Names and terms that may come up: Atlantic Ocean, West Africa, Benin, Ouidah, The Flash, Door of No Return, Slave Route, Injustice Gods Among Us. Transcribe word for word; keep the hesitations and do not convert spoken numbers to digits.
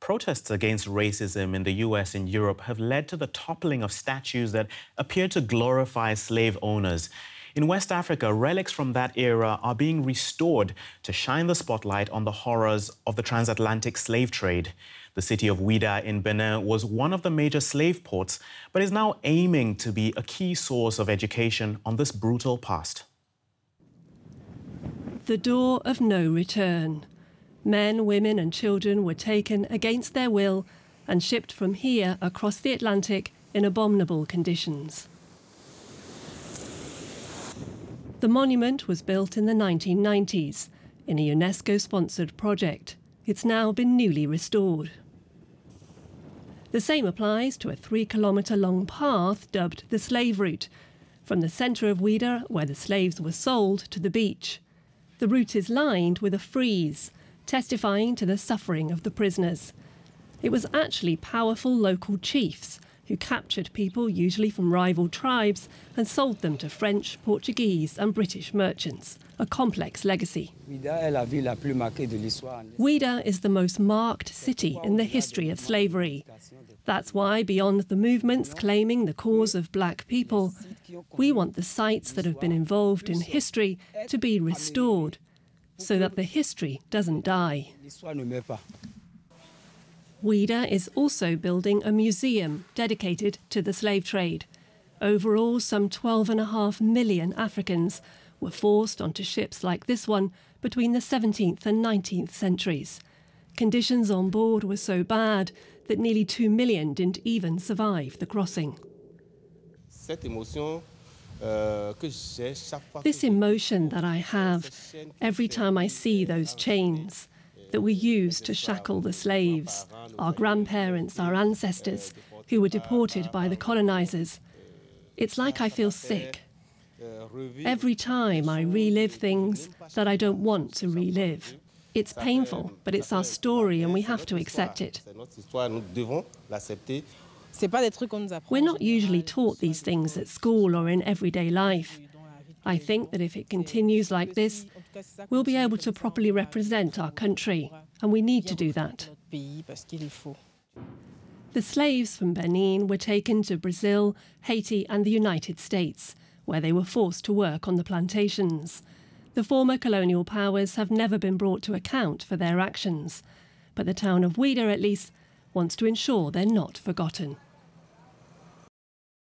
Protests against racism in the U S and Europe have led to the toppling of statues that appear to glorify slave owners. In West Africa, relics from that era are being restored to shine the spotlight on the horrors of the transatlantic slave trade. The city of Ouidah in Benin was one of the major slave ports, but is now aiming to be a key source of education on this brutal past. The Door of No Return. Men, women and children were taken against their will and shipped from here across the Atlantic in abominable conditions. The monument was built in the nineteen nineties in a UNESCO-sponsored project. It's now been newly restored. The same applies to a three-kilometre-long path dubbed the Slave Route, from the centre of Ouidah, where the slaves were sold, to the beach. The route is lined with a frieze, testifying to the suffering of the prisoners. It was actually powerful local chiefs who captured people, usually from rival tribes, and sold them to French, Portuguese and British merchants, a complex legacy. Ouidah is the most marked city in the history of slavery. That's why, beyond the movements claiming the cause of black people, we want the sites that have been involved in history to be restored, so that the history doesn't die. Ouidah is also building a museum dedicated to the slave trade. Overall, some twelve and a half million Africans were forced onto ships like this one between the seventeenth and nineteenth centuries. Conditions on board were so bad that nearly two million didn't even survive the crossing. This emotion that I have every time I see those chains that we used to shackle the slaves, our grandparents, our ancestors, who were deported by the colonizers. It's like I feel sick. Every time I relive things that I don't want to relive. It's painful, but it's our story and we have to accept it. We're not usually taught these things at school or in everyday life. I think that if it continues like this, we'll be able to properly represent our country, and we need to do that. The slaves from Benin were taken to Brazil, Haiti and the United States, where they were forced to work on the plantations. The former colonial powers have never been brought to account for their actions, but the town of Ouidah, at least, wants to ensure they're not forgotten.